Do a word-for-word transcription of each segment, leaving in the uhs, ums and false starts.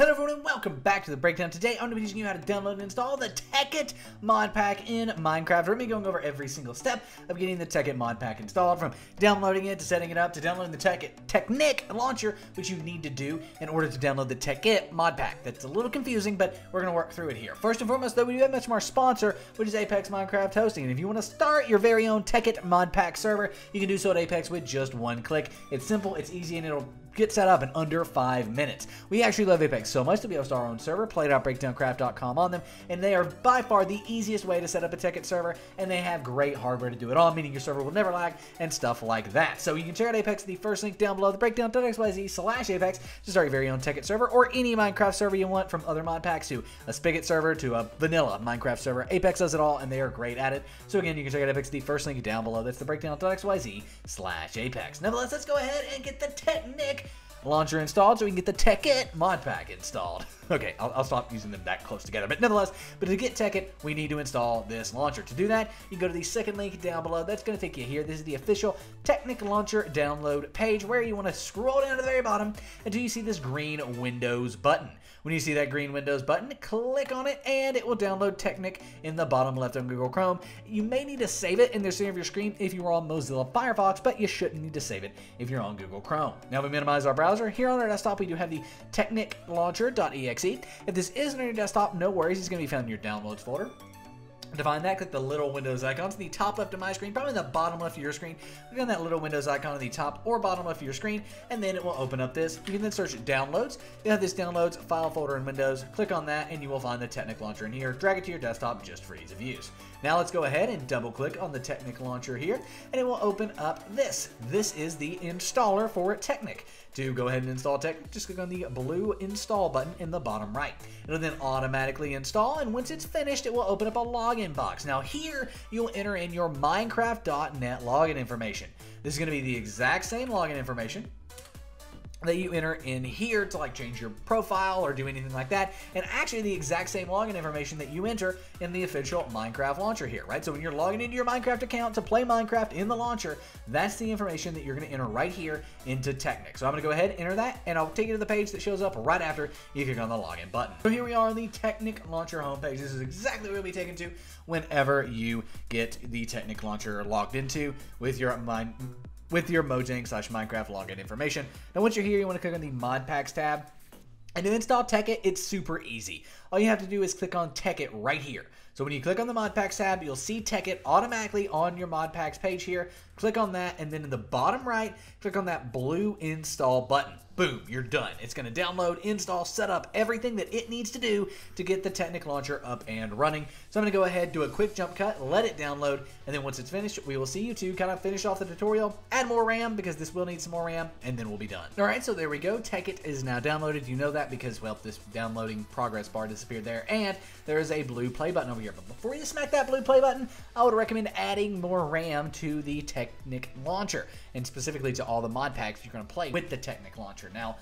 Hello everyone and welcome back to the breakdown. Today I'm going to be teaching you how to download and install the Tekkit mod pack in Minecraft. We're going to be going over every single step of getting the Tekkit mod pack installed, from downloading it to setting it up to downloading the Tekkit Technic Launcher, which you need to do in order to download the Tekkit mod pack. That's a little confusing, but we're going to work through it here. First and foremost though, we do have much more sponsor, which is Apex Minecraft Hosting. And if you want to start your very own Tekkit mod pack server, you can do so at Apex with just one click. It's simple, it's easy, and it'll get set up in under five minutes. We actually love Apex so much that we host our own server, play dot breakdown craft dot com, on them, and they are by far the easiest way to set up a Tekkit server, and they have great hardware to do it all, meaning your server will never lag and stuff like that. So you can check out Apex, the first link down below, the breakdown dot x y z slash apex, to start your very own Tekkit server or any Minecraft server you want, from other mod packs to a spigot server to a vanilla Minecraft server. Apex does it all, and they are great at it. So again, you can check out Apex, the first link down below. That's the breakdown dot x y z slash apex. Nevertheless, let's go ahead and get the Technic Launcher installed so we can get the Tekkit mod pack installed. Okay, I'll, I'll stop using them that close together, but nonetheless, but to get Tekkit, we need to install this launcher. To do that, you can go to the second link down below. That's going to take you here. This is the official Technic Launcher download page, where you want to scroll down to the very bottom until you see this green Windows button. When you see that green Windows button, click on it, and it will download Technic in the bottom left on Google Chrome. You may need to save it in the center of your screen if you are on Mozilla Firefox, but you shouldn't need to save it if you're on Google Chrome. Now we minimize our browser. Here on our desktop, we do have the Technic Launcher dot e x e. If this isn't on your desktop, no worries. It's going to be found in your downloads folder. To find that, click the little Windows icon to the top left of my screen, probably in the bottom left of your screen. Click on that little Windows icon on the top or bottom left of your screen, and then it will open up this. You can then search Downloads. You have this Downloads file folder in Windows. Click on that, and you will find the Technic Launcher in here. Drag it to your desktop just for ease of use. Now let's go ahead and double-click on the Technic Launcher here, and it will open up this. This is the installer for Technic. To go ahead and install Technic, just click on the blue Install button in the bottom right. It'll then automatically install, and once it's finished, it will open up a login box. Now here, you'll enter in your Minecraft dot net login information. This is going to be the exact same login information that you enter in here to like change your profile or do anything like that, and actually the exact same login information that you enter in the official Minecraft launcher here, right? So when you're logging into your Minecraft account to play Minecraft in the launcher, that's the information that you're going to enter right here into Technic. So I'm going to go ahead and enter that, and I'll take you to the page that shows up right after you click on the login button. So here we are on the Technic Launcher homepage. This is exactly where you'll be taken to whenever you get the Technic Launcher logged into with your Mine. with your Mojang slash Minecraft login information. Now once you're here, you want to click on the Mod Packs tab. And to install Tekkit, it's super easy. All you have to do is click on Tekkit right here. So when you click on the Mod Packs tab, you'll see Tekkit automatically on your Mod Packs page here. Click on that, and then in the bottom right, click on that blue Install button. Boom, you're done. It's going to download, install, set up everything that it needs to do to get the Technic Launcher up and running. So I'm going to go ahead, do a quick jump cut, let it download, and then once it's finished, we will see you two kind of finish off the tutorial, add more RAM, because this will need some more RAM, and then we'll be done. All right, so there we go. Tekkit is now downloaded. You know that because, well, this downloading progress bar disappeared there, and there is a blue play button over here. But before you smack that blue play button, I would recommend adding more RAM to the Technic Launcher, and specifically to all the mod packs you're going to play with the Technic Launcher. Now,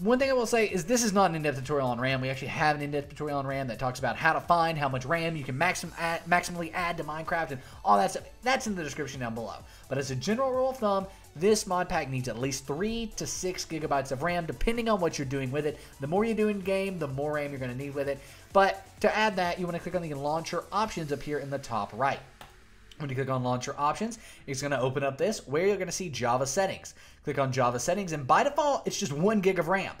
one thing I will say is this is not an in-depth tutorial on RAM. We actually have an in-depth tutorial on RAM that talks about how to find how much RAM you can maxim add, maximally add to Minecraft and all that stuff. That's in the description down below. But as a general rule of thumb, this mod pack needs at least three to six gigabytes of RAM, depending on what you're doing with it. The more you do in game, the more RAM you're going to need with it. But to add that, you want to click on the launcher options up here in the top right. When you click on Launcher Options, it's going to open up this, where you're going to see Java Settings. Click on Java Settings, and by default, it's just one gig of RAM.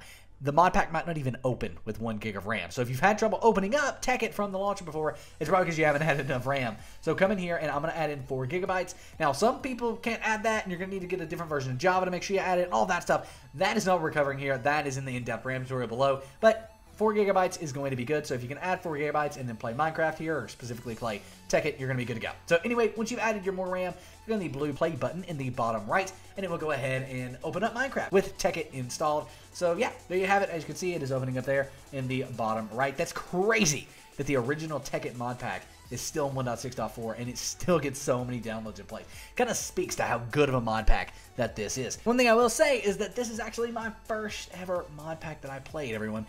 The mod pack might not even open with one gig of RAM. So if you've had trouble opening up Tekkit from the launcher before, it's probably because you haven't had enough RAM. So come in here, and I'm going to add in four gigabytes. Now, some people can't add that, and you're going to need to get a different version of Java to make sure you add it, all that stuff. That is not what we're covering here. That is in the in-depth RAM tutorial below. But Four gigabytes is going to be good, so if you can add four gigabytes and then play Minecraft here, or specifically play Tekkit, you're going to be good to go. So anyway, once you've added your more RAM, click on the blue play button in the bottom right, and it will go ahead and open up Minecraft with Tekkit installed. So yeah, there you have it. As you can see, it is opening up there in the bottom right. That's crazy that the original Tekkit mod pack is still in one point six point four, and it still gets so many downloads in place. Kind of speaks to how good of a mod pack that this is. One thing I will say is that this is actually my first ever mod pack that I played, everyone.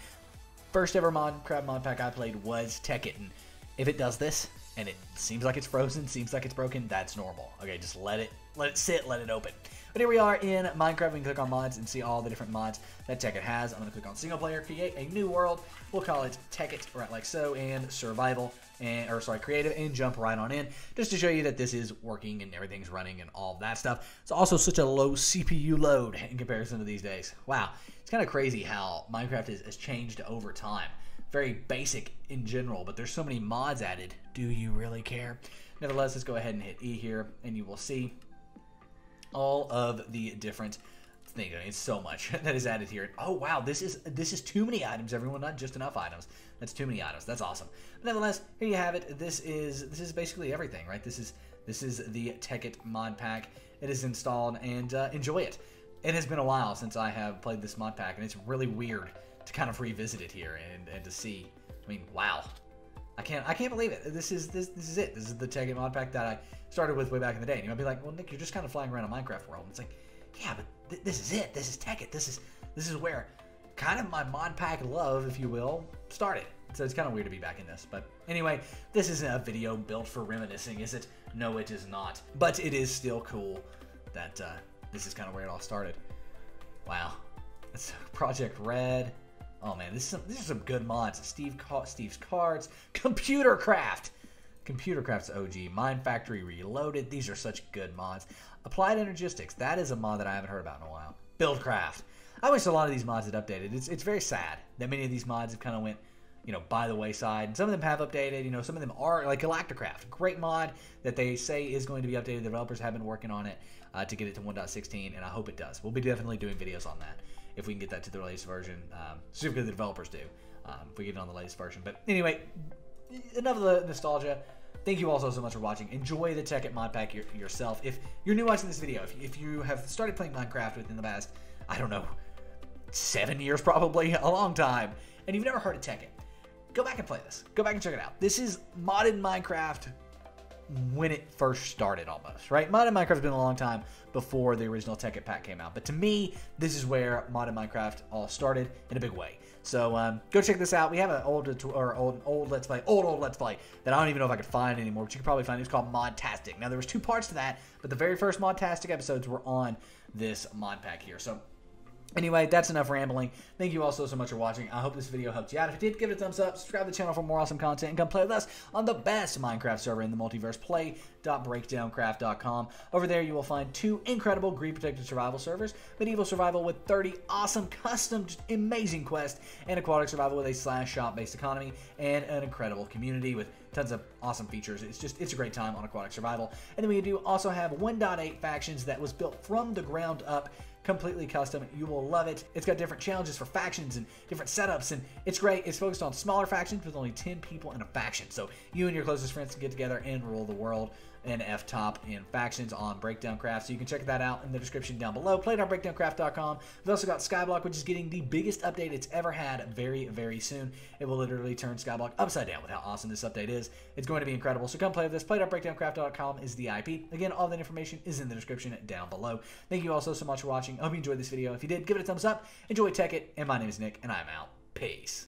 First ever Minecraft mod pack I played was Tekkit, and if it does this and it seems like it's frozen, seems like it's broken, that's normal. Okay, just let it let it sit, let it open. But here we are in Minecraft. We can click on mods and see all the different mods that Tekkit has. I'm going to click on single player, create a new world. We'll call it Tekkit, right like so, and survival, and, or sorry, creative, and jump right on in, just to show you that this is working and everything's running and all that stuff. It's also such a low C P U load in comparison to these days. Wow, it's kind of crazy how Minecraft has, has changed over time. Very basic in general, but there's so many mods added. Do you really care? Nevertheless, let's go ahead and hit E here, and you will see all of the different things. I mean, it's so much that is added here. Oh wow, this is this is too many items, everyone, not just enough items. That's too many items. That's awesome. But nevertheless, here you have it. This is this is basically everything, right? This is this is the Tekkit mod pack. It is installed, and uh, enjoy it. It has been a while since I have played this mod pack, and it's really weird to kind of revisit it here and, and to see. I mean, wow. I can't I can't believe it. This is this this is it. This is the Tekkit mod pack that I started with way back in the day. And you might be like, well, Nick, you're just kind of flying around a Minecraft world. And it's like, yeah, but th this is it. This is Tekkit. This is this is where kind of my mod pack love, if you will, started. So it's kind of weird to be back in this. But anyway, this isn't a video built for reminiscing, is it? No, it is not. But it is still cool that uh, this is kind of where it all started. Wow. That's Project Red. Oh man, this is some, this is some good mods. Steve, Steve's Cards, Computer Craft, Computer Craft's O G, Mine Factory Reloaded. These are such good mods. Applied Energistics, that is a mod that I haven't heard about in a while. Build Craft. I wish a lot of these mods had updated. It's it's very sad that many of these mods have kind of went, you know, by the wayside. And some of them have updated. You know, some of them are like Galacticraft, great mod that they say is going to be updated. The developers have been working on it uh, to get it to one point sixteen, and I hope it does. We'll be definitely doing videos on that. If we can get that to the latest version, um, specifically the developers do, um, if we get it on the latest version. But anyway, enough of the nostalgia. Thank you all so, so much for watching. Enjoy the Tekkit mod pack your, yourself. If you're new watching this video, if, if you have started playing Minecraft within the past, I don't know, seven years probably, a long time, and you've never heard of Tekkit, go back and play this. Go back and check it out. This is modded Minecraft when it first started almost, right? Modern Minecraft has been a long time before the original Tekkit pack came out. But to me, this is where Modern Minecraft all started in a big way. So um, go check this out. We have an old, or old, old Let's Play, old, old Let's Play that I don't even know if I could find anymore, but you can probably find it. It's called Modtastic. Now, there was two parts to that, but the very first Modtastic episodes were on this mod pack here. So anyway, that's enough rambling. Thank you all so, so much for watching. I hope this video helped you out. If it did, give it a thumbs up. Subscribe to the channel for more awesome content. And come play with us on the best Minecraft server in the multiverse, play dot breakdown craft dot com. Over there, you will find two incredible greed-protected survival servers, Medieval Survival with thirty awesome, custom, amazing quests, and Aquatic Survival with a slash shop-based economy and an incredible community with tons of awesome features. It's just, it's a great time on Aquatic Survival. And then we do also have one point eight Factions that was built from the ground up, completely custom. You will love it. It's got different challenges for factions and different setups, and it's great. It's focused on smaller factions with only ten people in a faction. So you and your closest friends can get together and rule the world. And F-Top in factions on Breakdown Craft. So you can check that out in the description down below. play dot breakdown craft dot com. We've also got Skyblock, which is getting the biggest update it's ever had very, very soon. It will literally turn Skyblock upside down with how awesome this update is. It's going to be incredible. So come play with this. play dot breakdown craft dot com is the I P. Again, all that information is in the description down below. Thank you all so, so much for watching. I hope you enjoyed this video. If you did, give it a thumbs up. Enjoy Tekkit. And my name is Nick, and I'm out. Peace.